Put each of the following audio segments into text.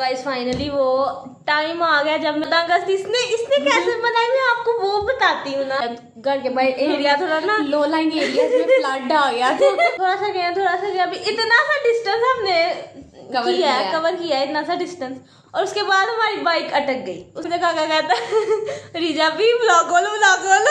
Guys finally वो time आ गया जब इसने कैसे बनाई मैं आपको वो बताती हूँ ना। घर के बाहर एरिया थोड़ा ना लो लाइन एरिया में फ्लड आ गया थोड़ा सा गया अभी इतना सा डिस्टेंस हमने कवर किया है इतना सा डिस्टेंस। और उसके बाद हमारी बाइक अटक गई। उसने क्या कहता रिजा भी ब्लॉग वालो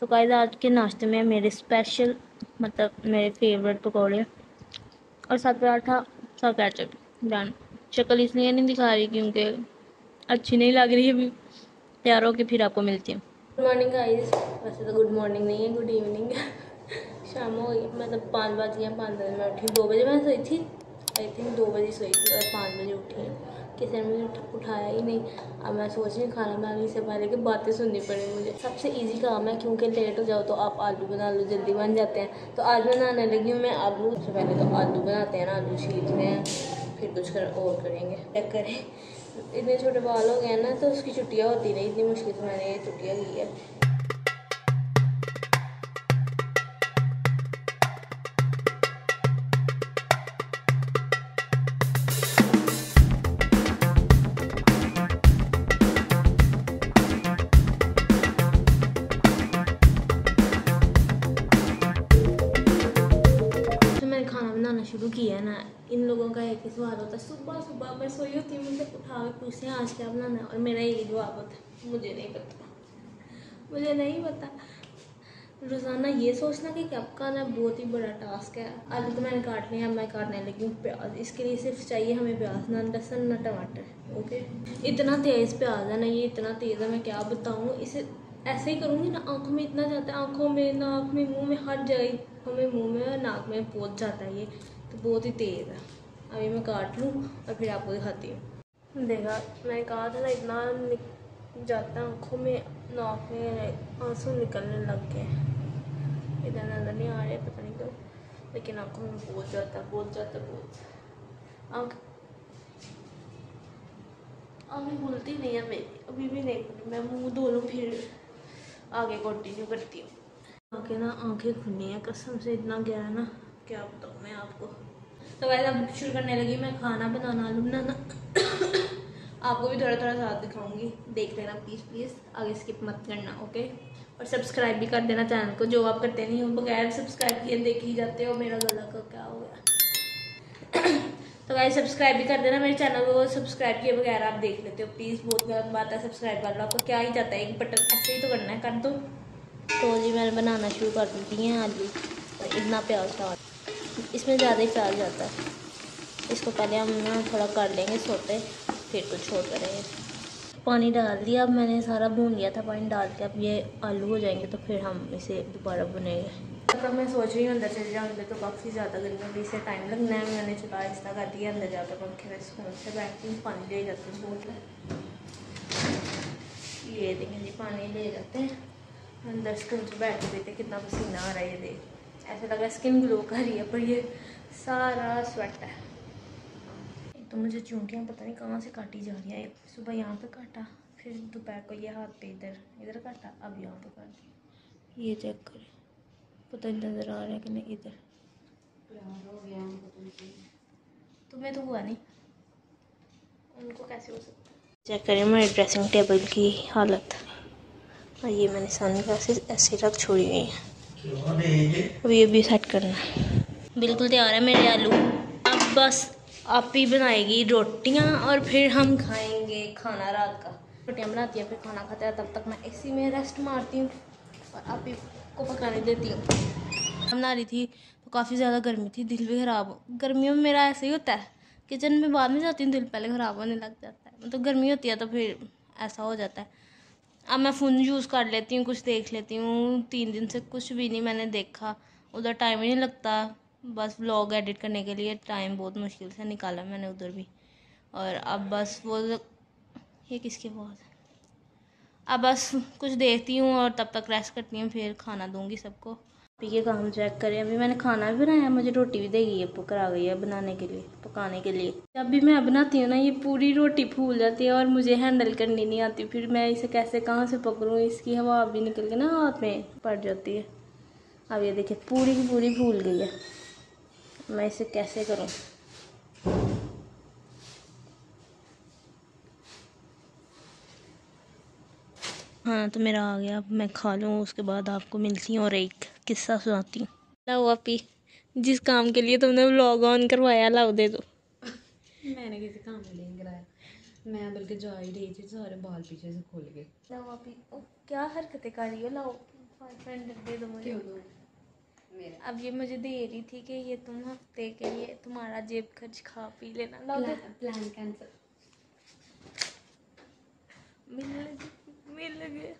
तो गाइस आज के नाश्ते में मेरे स्पेशल मतलब मेरे फेवरेट पकौड़े और साथ पराठा साथ कैचअप। जान शक्ल इसलिए नहीं दिखा रही क्योंकि अच्छी नहीं लग रही है। अभी तैयार होकर फिर आपको मिलती हूँ। Good morning guys. वैसे तो गुड मॉर्निंग नहीं है, गुड इवनिंग है। शाम हो गई, मतलब 5 बज गया 5 बजे मैं उठी। 2 बजे मैं सोई थी, आई थिंक 2 बजे सोई थी और 5 बजे उठी है। किसी ने मुझे उठाया ही नहीं। अब मैं सोच रही हूँ खाना बनाने से पहले कि बातें सुननी पड़ेगी मुझे। सबसे इजी काम है क्योंकि लेट हो जाओ तो आप आलू बना लो, जल्दी बन जाते हैं। तो आज बनाने लगी हूँ मैं आलू। सबसे पहले तो आलू बनाते हैं ना, आलू छीलते हैं फिर कुछ और करेंगे। चेक करें इतने छोटे बाल हो गए ना तो उसकी छुट्टियाँ होती नहीं, इतनी मुश्किल से मैंने ये छुट्टियाँ की है। शुरू किया है ना, इन लोगों का एक ही सवाल होता है सुबह सुबह मैं सोई होती हूँ, मुझे उठा के पूछते हैं आज क्या बनाना है और मेरा यही जवाब होता है मुझे नहीं पता। रोज़ाना ये सोचना कि क्या खाना बहुत ही बड़ा टास्क है। आलू तो मैंने काट लिया, मैं काटने लगी हूँ प्याज। इसके लिए सिर्फ चाहिए हमें प्याज, ना लहसुन ना टमाटर। ओके इतना तेज़ प्याज है ना, ये इतना तेज़ है मैं क्या बताऊँ। इसे ऐसे ही करूँगी ना आँखों में इतना जाता है, आँखों में नाक में मुँह में हर जगह हमें मुँह में और नाक में पहुँच जाता है। ये तो बहुत ही तेज़ है। अभी मैं काट लूँ और फिर आपको दिखाती हूँ। देखा मैंने कहा था ना इतना जाता है आँखों में नाक में, आंसू निकलने लग गए। इधर नजर नहीं आ रहे पता नहीं क्यों, लेकिन आँखों में बहुत जाता आँख अभी भूलती नहीं है मेरी, अभी भी नहीं भूली। मैं मुँह धो लूँ फिर आगे कंटिन्यू करती हूँ। आगे ना आँखें खुली हैं कसम से, इतना गया है ना क्या बताऊँ मैं आपको। तो वैसे अब शुरू करने लगी मैं खाना बनाना, आलू बनाना। आपको भी थोड़ा साथ दिखाऊंगी, देख लेना प्लीज़ आगे स्किप मत करना। ओके और सब्सक्राइब भी कर देना चैनल को, जो आप करते नहीं हो बगैर सब्सक्राइब किए देख ही जाते हो। मेरा गला का क्या हो गया तो गाइस सब्सक्राइब भी कर देना मेरे चैनल को, सब्सक्राइब किए बगैर आप देख लेते हो प्लीज़। बहुत गलत बात है, सब्सक्राइब कर लो, आपको क्या ही जाता है, एक बटन ऐसे ही तो करना है, कर दो। तो जी मैंने बनाना शुरू कर देती हैं आलू। इतना प्याज डाल, इसमें ज़्यादा ही प्याज जाता है। इसको पहले हम ना थोड़ा कर लेंगे सोते, फिर कुछ और करेंगे। पानी डाल दिया, अब मैंने सारा भून लिया था पानी डाल के। अब ये आलू हो जाएंगे तो फिर हम इसे दोबारा भुनेंगे। तब मैं सोच रही हूँ अंदर चले जाऊँ, अंदर तो काफ़ी ज़्यादा गर्मी है, अभी इसे टाइम लगना है। मैंने चला आहिस्ता कर दिया, अंदर जाकर पंखे में सुकून से बैठती हूँ। पानी ले जाते हैं बोतल, ये देखें जी पानी ले जाते हैं अंदर सुकून से बैठ देते। कितना पसीना आ रहा है ये देख, ऐसा लगा स्किन ग्लो कर रही है पर ये सारा स्वेट है। तो मुझे चूंटियाँ पता नहीं कहाँ से काटी जा रही है। सुबह यहाँ पर काटा, फिर दोपहर को ये हाथ पे इधर काटा, अब यहाँ पर काटा। ये चेक करें, पता नहीं नज़र आ रहा है कि नहीं। इधर हो गया तुम्हें तो हुआ नहीं, उनको कैसे हो सकता। चेक करें मेरे ड्रेसिंग टेबल की हालत, और ये मैंने सामने क्लासेस ऐसे रख छोड़ी हुई है। अभी ये भी सेट करना है। बिल्कुल तैयार है मेरे आलू, अब बस आप ही बनाएगी रोटियाँ और फिर हम खाएंगे खाना। रात का रोटियाँ बनाती है फिर खाना खाते हैं, तब तक मैं इसी में रेस्ट मारती हूँ और आप ही को पकाने देती हूँ। बना रही थी तो काफ़ी ज़्यादा गर्मी थी, दिल भी ख़राब हो। गर्मियों में मेरा ऐसे ही होता है, किचन में बाद में जाती हूँ दिल पहले ख़राब होने लग जाता है। मतलब गर्मी होती है तो फिर ऐसा हो जाता है। अब मैं फ़ोन यूज़ कर लेती हूँ, कुछ देख लेती हूँ। 3 दिन से कुछ भी नहीं मैंने देखा, उधर टाइम ही नहीं लगता। बस व्लॉग एडिट करने के लिए टाइम बहुत मुश्किल से निकाला मैंने उधर भी। और अब बस वो ये किसकी आवाज़ है। अब बस कुछ देखती हूँ और तब तक रेस्ट करती हूँ, फिर खाना दूंगी सबको। पी के काम चेक करें। अभी मैंने खाना भी बनाया, मुझे रोटी भी देगी अब करा गई है बनाने के लिए, पकाने के लिए। अभी मैं बनाती हूँ ना, ये पूरी रोटी फूल जाती है और मुझे हैंडल करनी नहीं आती। फिर मैं इसे कैसे कहाँ से पकड़ूँ, इसकी हवा भी निकल के ना हाथ में पड़ जाती है। अब ये देखिए पूरी की पूरी फूल गई है, मैं इसे कैसे करूँ। हाँ तो मेरा आ गया, अब मैं खा लूँ, उसके बाद आपको मिलती हूँ और एक किस्सा सुनाती हूँ। लाओ आपी, जिस काम के लिए तुमने व्लॉग ऑन करवाया लाओ दे दो। मैंने किसी काम के लिए नहीं कराया, मैं बल्कि जा ही रही थी, सारे बाल पीछे से खोल गए। लाओ आपी, ओ क्या हरकतें कर रही हो, लाओ फ्रेंड दे दो मुझे। अब ये मुझे दे रही थी कि ये तुम हफ्ते के लिए तुम्हारा जेब खर्च खा पी लेना। लाओ प्लान कैंसिल। मिल गया,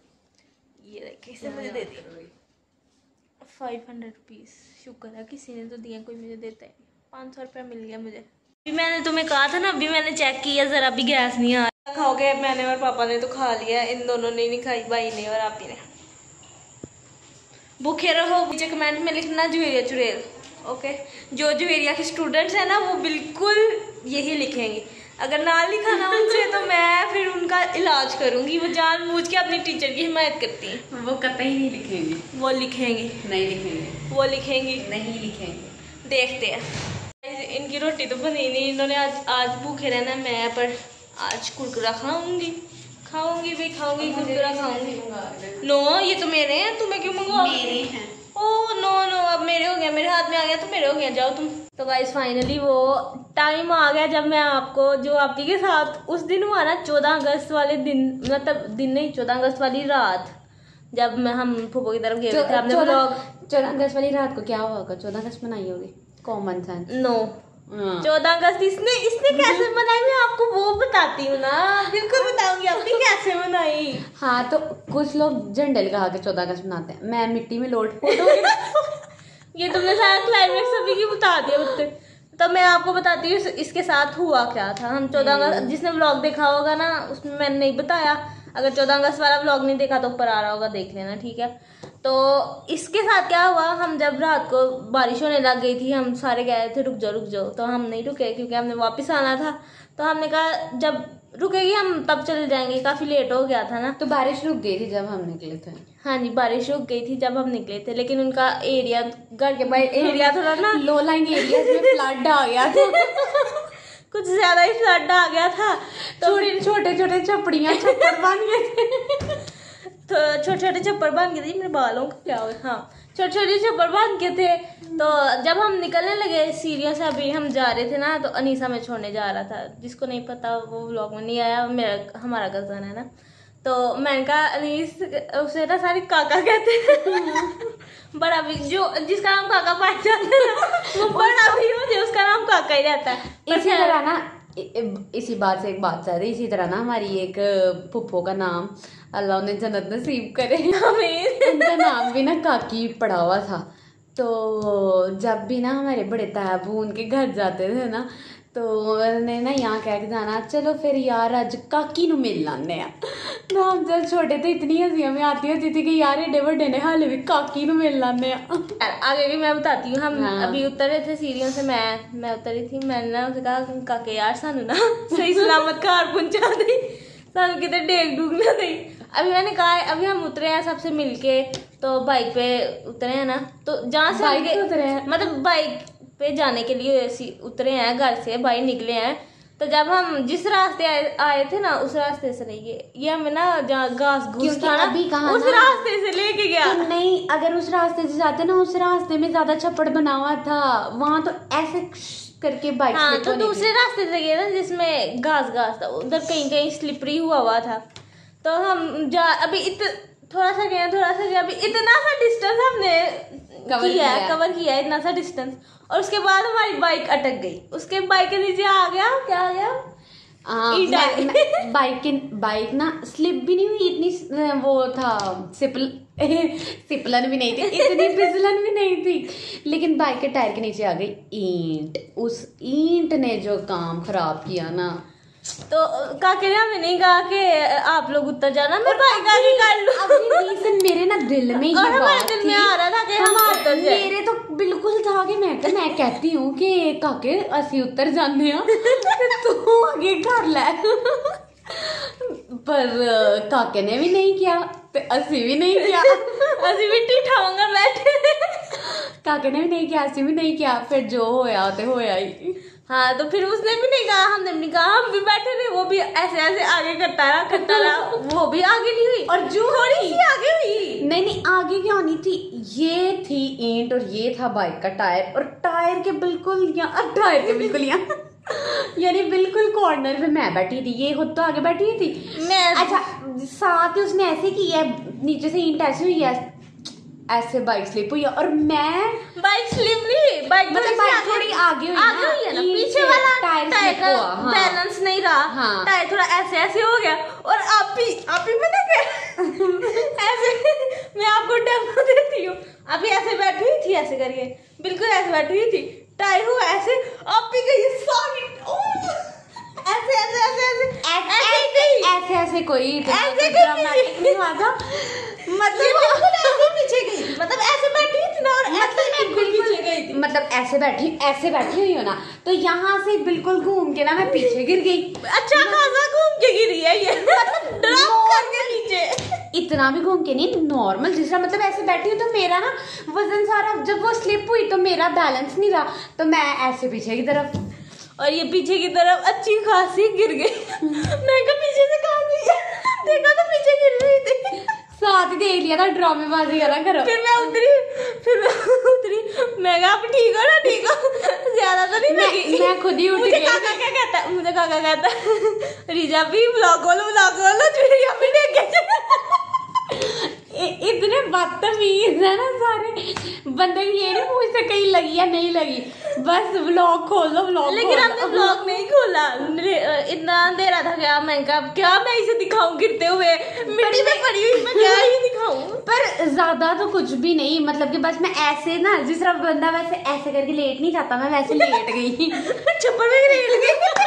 ये देखिए इसे मुझे दे दी 500 रुपीज़। शुक्र है किसी ने तो दिया, कोई मुझे देता है। 500 रुपया मिल गया मुझे। अभी मैंने तुम्हें कहा था ना, अभी मैंने चेक किया ज़रा भी गैस नहीं आ रहा। खाओगे? मैंने और पापा ने तो खा लिया, इन दोनों ने नहीं खाई, भाई ने और आप ही ने। भूखे रहो, मुझे कमेंट में लिखना जुवेरिया चुड़ैल। ओके, जो जुवेरिया के स्टूडेंट्स हैं ना वो बिल्कुल यही लिखेंगे, अगर ना लिखा ना उनसे तो मैं फिर उनका इलाज करूंगी। वो जानबूझ के अपने टीचर की हिमायत करती हैं। वो कतई नहीं लिखेंगे। वो लिखेंगे। नहीं लिखेंगे। वो लिखेंगे। नहीं लिखेंगे। देखते हैं। इनकी रोटी तो बनी नहीं, इन्होंने आज भूखे रहना। मैं पर आज कुरकुरा खाऊंगी कुरकुरा खाऊंगी। नो ये तो मेरे हैं, तुम्हें क्यों मंगवाओगे? ओह नो नो, अब मेरे हो गया, मेरे हाथ में आ गया तो मेरे हो गया, जाओ तुम। तो गाइस फाइनली वो टाइम आ गया जब मैं आपको जो आपी के साथ उस दिन हुआ ना 14 अगस्त वाले दिन, मतलब दिन नहीं 14 अगस्त वाली रात, जब मैं हम फूफो की तरफ गए थे। आपने 14 अगस्त वाली रात को क्या हुआ? 14 अगस्त मनाई होगी कॉमन सेंस। नो 14 अगस्त इसने कैसे मनाई मैं आपको वो बताती हूँ ना, बिल्कुल बताऊंगी आपने कैसे मनाई। हाँ तो कुछ लोग झंडे लगा के 14 अगस्त मनाते हैं, मैं मिट्टी में लोट ये तुमने सारा क्लाइमेक्स सभी की बता दिया उससे। तो मैं आपको बताती हूँ इसके साथ हुआ क्या था। हम 14 अगस्त, जिसने व्लॉग देखा होगा ना उसमें मैंने नहीं बताया, अगर 14 अगस्त वाला व्लॉग नहीं देखा तो ऊपर आ रहा होगा, देख लेना ठीक है। तो इसके साथ क्या हुआ, हम जब रात को बारिश होने लग गई थी, हम सारे कह रहे थे रुक जाओ, तो हम नहीं रुके क्योंकि हमने वापस आना था। तो हमने कहा जब रुकेगी हम तब चले जाएंगे, काफ़ी लेट हो गया था ना। तो बारिश रुक गई थी जब हम निकले थे। हाँ जी बारिश रुक गई थी जब हम निकले थे, लेकिन उनका एरिया घर के बाहर एरिया थोड़ा ना लो लाइन एरिया में फ्लड आ गया था कुछ ज़्यादा ही फ्लड आ गया था, तो छोटे छपड़ियाँ छप्पर बन गए थे तो छोटे छप्पर बांध के थे, मेरे बालों का क्या हुआ। हाँ छोटे छप्पर बांध के थे। तो जब हम निकलने लगे सीरियस, अभी हम जा रहे थे ना तो अनीसा में छोड़ने जा रहा था, जिसको नहीं पता वो व्लॉग में नहीं आया, मेरा हमारा कज़न है ना। तो मैंने कहा अनीस, उसे ना सारे काका कहते हैं बड़ा भी, जो जिसका नाम काका पाया जाता है वो बड़ा भी हो, उसका नाम काका ही रहता है। इसी तरह ना इसी बात से एक बात चल रही, इसी तरह ना हमारी एक फुप्पो का नाम अल्लाह ने जन्नत नसीब करे, हमें उनका नाम भी ना काकी पड़ा हुआ था। तो जब भी ना हमारे बड़े ताबू उनके घर जाते थे ना तो उन्होंने ना यहाँ कह के जाना चलो फिर यार अज काकी नू मिल लाने। तो हम जब छोटे थे इतनी हंसी हमें आती होती थी कि यार एडे वे ने हाले भी काकी नू मिल लाने। आगे भी मैं बताती हूँ, हम अभी उतरे थे सीढ़ियों से, मैं उतरी थी, मैंने ना उसे कहा काके यार सानू ना सही सलामत घर पहुँचा दी, सानू कितने डेग डूग ना दी। अभी मैंने कहा अभी हम उतरे हैं सबसे मिलके, तो बाइक पे उतरे हैं ना, तो जहाँ से बाइक पे उतरे हैं मतलब बाइक पे जाने के लिए उतरे हैं, घर से बाहर निकले हैं। तो जब हम जिस रास्ते आए थे ना उस रास्ते से नहीं गए, ये हमें ना जहाँ घास घूस था ना उस रास्ते से लेके गया। तो नहीं अगर उस रास्ते से जाते ना, उस रास्ते में ज्यादा छप्पड़ बना हुआ था वहाँ, तो ऐसे करके बाइक। हाँ तो दूसरे रास्ते से गए ना जिसमें घास था, उधर कहीं स्लिपरी हुआ था। तो हम अभी थोड़ा सा गया, अभी इतना सा डिस्टेंस हमने कवर किया इतना सा डिस्टेंस, और उसके बाद हमारी बाइक अटक गई। उसके बाइक के नीचे आ गया क्या आ गया बाइक ना स्लिप भी नहीं हुई, इतनी वो था सिपलन भी नहीं थी, इतनी फिसलन भी नहीं थी, लेकिन बाइक के टायर के नीचे आ गई ईंट। उस ईंट ने जो काम खराब किया ना, तो काके ने हमें नहीं कहा कि आप लोग उत्तर जाना, मैं भाई का ही कर लूं। अभी रीजन मेरे ना दिल में ही बात थी और मेरे दिल में आ रहा था कि हम उत्तर जाए। मेरे तो बिल्कुल था कि मैं कहती हूं कि काके असली उत्तर जाने हैं तू आगे कर ले, पर काके ने भी नहीं किया ते असली भी नहीं किया। असली भी टीठा होंगे बैठे, काके ने भी नहीं किया, असली भी नहीं किया। फिर जो होया तो होया ही। हाँ तो फिर उसने भी नहीं कहा, हमने भी नहीं कहा, हम भी बैठे थे। वो भी ऐसे ऐसे आगे करता रहा वो भी आगे नहीं हुई और जो थोड़ी सी आगे हुई। नहीं आगे क्या होनी थी, ये थी ईंट और ये था बाइक का टायर, और टायर के बिल्कुल यहाँ, टायर के बिल्कुल यहाँ यानी बिल्कुल कॉर्नर पे मैं बैठी थी। ये खुद तो आगे बैठी थी मैं। अच्छा साथ ही उसने ऐसे किया, नीचे से ईंट ऐसे हुई है, ऐसे बाइक स्लिप हुई है और मैं बाइक स्लिप नहीं, बाइक मतलब थोड़ी आगे हुई है ना, पीछे वाला टायर का बैलेंस नहीं रहा। हाँ। टायर थोड़ा ऐसे ऐसे हो गया और आप ही पता क्या ऐसे मैं आपको डेमो देती हूँ। अभी ऐसे बैठी हुई थी, ऐसे करिए, बिल्कुल ऐसे बैठी हुई थी, टायर हुआ ऐसे, आप ही गई सारी ऐसे ऐसे ऐसे ऐसे ऐसे ऐसे कोई ऐसे ड्रामेटिक नहीं हुआ था, मतलब ऐसे पीछे गई, मतलब ऐसे बैठी थी ना, और मतलब बिल्कुल गई थी, मतलब ऐसे बैठी हुई हो ना, तो यहाँ से बिल्कुल घूम के ना मैं पीछे गिर गई। अच्छा खासा घूम के गिरी है ये, मतलब ड्रॉप करके नीचे, इतना भी घूम के नहीं, नॉर्मल जिस तरह मतलब ऐसे बैठी हूँ तो मेरा ना वजन सारा, जब वो स्लिप हुई तो मेरा बैलेंस नहीं रहा, तो मैं ऐसे पीछे की तरफ, और ये पीछे की तरफ अच्छी खासी गिर गई। मैं कहा पीछे से कहाँ गई, देखा तो पीछे गिर गई थी। साथ ही देख लिया था, ड्रामेबाजी करा करो। फिर मैं उतरी, मैं कहा आप ठीक हो ना, ठीक हो, ज्यादा तो नहीं लगी। मैं खुद ही उठ गई। मुझे काका कहता रीजा भी ब्लॉग खोलो वीडियो भी देखे। इतने बदतमीज है ना सारे बंदे, ये नहीं पूछते कहीं लगी या नहीं लगी, बस व्लॉग खोलो व्लॉग। लेकिन हमने व्लॉग नहीं खोला, इतना अंधेरा था क्या, मैं कहा क्या मैं इसे दिखाऊं गिरते हुए, मिट्टी में पड़ी हुई, मैं क्या ही दिखाऊं। पर ज्यादा तो कुछ भी नहीं, मतलब कि बस मैं ऐसे ना जिस तरह बंदा वैसे ऐसे करके लेट नहीं जाता, मैं वैसे लेट गई, छप्पर में लेट गई।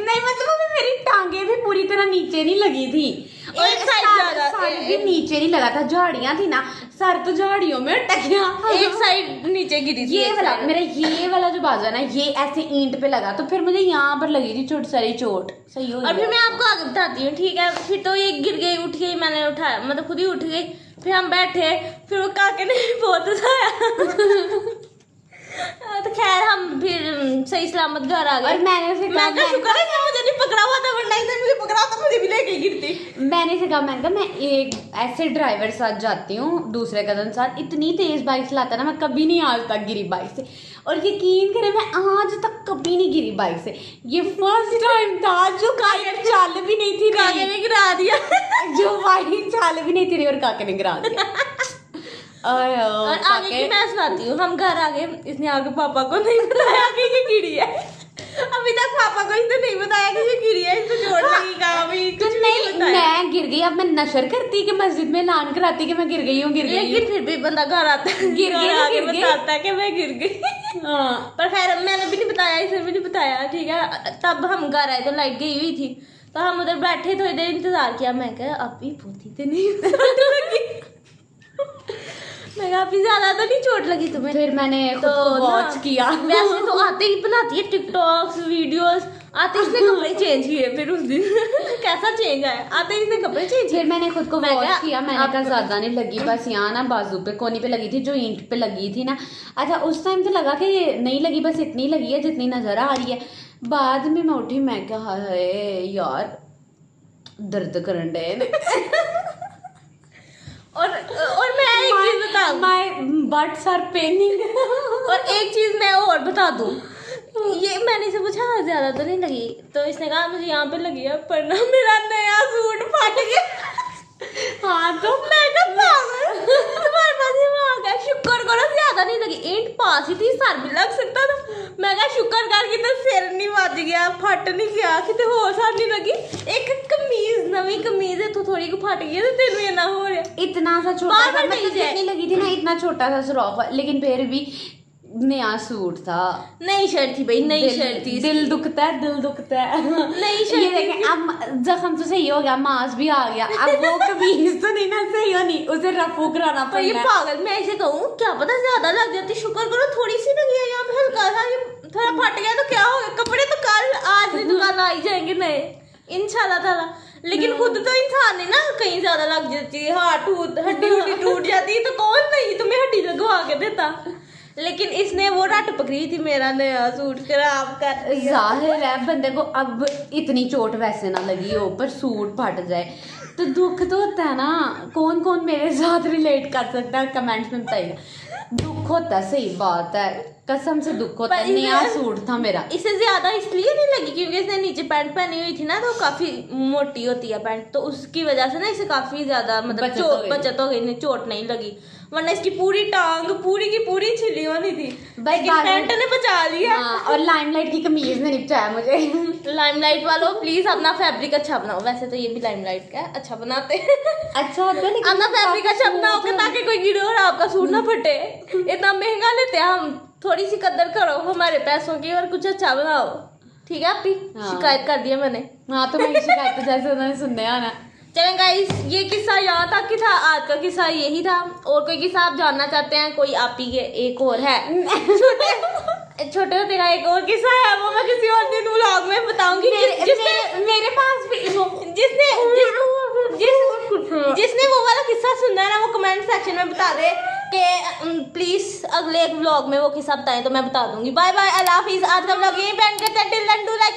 नहीं मतलब मेरी टांगे भी पूरी तरह नीचे नहीं लगी थी और साइड भी नीचे नहीं लगा था, झाड़ियां थी ना, सर तो झाड़ियों में अटक गया, एक साइड नीचे गिरी थी। ये वाला मेरा ये वाला जो बाजू है ना, ये ऐसे ईंट पे लगा, तो फिर मुझे यहाँ पर लगी थी छोटी सारी चोट। सही हो गया। और फिर मैं आपको आगे बताती हूँ, ठीक है। फिर तो ये गिर गई, उठ गई, मैंने उठाया, मतलब खुद ही उठ गई। फिर हम बैठे, फिर वो काके ने बहुत उठाया, तो खैर हम फिर सही सलामत घर आ गए। मैंने कहा मैं एक ऐसे ड्राइवर साथ जाती हूँ, दूसरे कजन साथ, इतनी तेज बाइक चलाता ना, मैं कभी नहीं आज तक गिरी बाइक से, और यकीन करें मैं आज तक कभी नहीं गिरी बाइक से। ये फर्स्ट टाइम था जो काके चाल भी नहीं थी, काके ने गिरा दिया, जो बाइक चाल भी नहीं थी और काके ने गिरा दिया। और आगे की मैं सुनाती हूँ। हम घर आ गए, इसने आगे पापा को नहीं बताया कि ये गिरी है, अभी तक पापा को इसने नहीं बताया कि ये गिरी है, इसको जोड़ लगी कहा भी कुछ नहीं बताया। मैं गिर गई, अब मैं नशर करती कि मस्जिद में ऐलान कराती कि मैं गिर गई। लेकिन फिर भी बंदा घर आता है गिर गई बताता है कि मैं गिर गई। पर खैर मैंने भी नहीं बताया, इसने भी नहीं बताया, ठीक है। तब हम घर आए तो लाइट गई हुई थी, तो हम उधर बैठे थोड़ी देर इंतजार किया। मैं कहा अभी भूती तो नहीं, मैं काफी ज्यादा तो नहीं चोट लगी तुम्हें। फिर मैंने तो वॉच किया, वैसे तो आते ही बनाती है टिकटॉक्स वीडियोस, आते इसने कपड़े चेंज किए, फिर उस दिन कैसा चेंज आया, आते इसने कपड़े चेंज। फिर मैंने खुद को वॉश किया, मैंने कहा ज्यादा नहीं लगी, बस यहाँ ना बाजू पे कोने पे लगी थी, जो ईंट पे लगी थी ना। अच्छा उस टाइम तो लगा कि नहीं लगी, बस इतनी लगी है जितनी नजर आ रही है। बाद में मैं उठी, मैं कहा यार दर्द करन डे। और मैं एक चीज बता, माय बट्स आर पेनिंग। और एक चीज मैं और बता दूं, ये मैंने इसे पूछा ज्यादा तो नहीं लगी, तो इसने कहा मुझे यहाँ पे लगी है, पर ना मेरा नया सूट फट गया। हाँ तो मैं तुम्हारे पास ही वहाँ गया, शुक्र करो ज्यादा नहीं लगी, ईंट पास ही थी, सर भी लग सकता था। मैं कहा शुक्र कर कि तो सिर नहीं बज गया, फट नहीं गया, कि तो हो सर नहीं लगी। एक कमीज, नवी कमीज है, तो थोड़ी को फट गई है, तो तेरे में ना हो रहा, इतना सा छोटा सा, मतलब इतनी लगी थी ना, इतना छोटा सा सुराख, लेकिन फिर भी नया सूट था, नई शर्ट थी भाई, नई शर्ट थी। दिल दुखता है, दिल दुखता है। नई शर्ट देखें, अब जख्म तो सही हो गया, मांस भी आ गया, अब वो कमीज तो नहीं ना सही होनी, उसे रफू कराना पड़ेगा। ये पागल, मैं ऐसे कहूँ क्या पता ज्यादा लग जाती, शुक्र करो थोड़ी सी लगी है, यहाँ पे हल्का सा थोड़ा फट गया तो क्या होगा, कपड़े तो कल आज ही दुकान आ ही जाएंगे नए इंशाल्लाह ताला। लेकिन खुद तो इंसान है ना, कहीं ज्यादा लग जाती है, हाथ हड्डी हड्डी टूट जाती है, तो कौन नहीं तुम्हें हड्डी लगवा के देता। लेकिन इसने वो रट पकड़ी थी, मेरा नया सूट खराब कर दिया। जाहिर है बंदे को अब इतनी चोट वैसे ना लगी हो, पर सूट फट जाए तो दुख तो होता है ना। कौन कौन मेरे साथ रिलेट कर सकता है, कमेंट्स में बताइएगा। दुख होता है, सही बात है, कसम से दुख होता है। नया सूट था मेरा, इसे ज्यादा इसलिए नहीं लगी क्योंकि इसने नीचे पैंट पहनी हुई थी ना, तो काफी मोटी होती है पैंट, तो उसकी वजह से ना इसे काफी ज्यादा मतलब बचत हो गई, चोट नहीं लगी, वरना इसकी पूरी टांग पूरी की पूरी छिली होनी थी। पैंट ने बचा लिया। हाँ, और लाइमलाइट की कमीज ने बचाया मुझे। लाइमलाइट वालों प्लीज अपना फैब्रिक अच्छा बनाओ, वैसे तो ये भी लाइमलाइट का अच्छा बनाते हैं, अच्छा होता है, अपना फैब्रिक अच्छा बनाओ ताकि कोई गिरे और आपका सूट ना फटे। इतना महंगा लेते हैं हम, थोड़ी सी कदर करो हमारे पैसों की और कुछ अच्छा बनाओ, ठीक है आपकी। हाँ। शिकायत कर दिया मैंने। हाँ तो मेरी शिकायत जैसे उन्होंने सुनने आना। चलें गाइस, ये किस्सा यहाँ तक ही था, आज का किस्सा यही था। और कोई किस्सा आप जानना चाहते हैं, कोई आप ही एक और है छोटे होते का एक और किस्सा है, वो मैं किसी और दिन व्लॉग में बताऊंगी। मेरे पास भी जिसने वो वाला किस्सा सुनना है ना, वो कमेंट सेक्शन में बता दे कि प्लीज अगले एक व्लॉग में वो किस्सा बताएं, तो मैं बता दूंगी। बाय बाय, अल्लाह हाफिज़। आज का व्लॉग यहीं पे एंड करते हैं।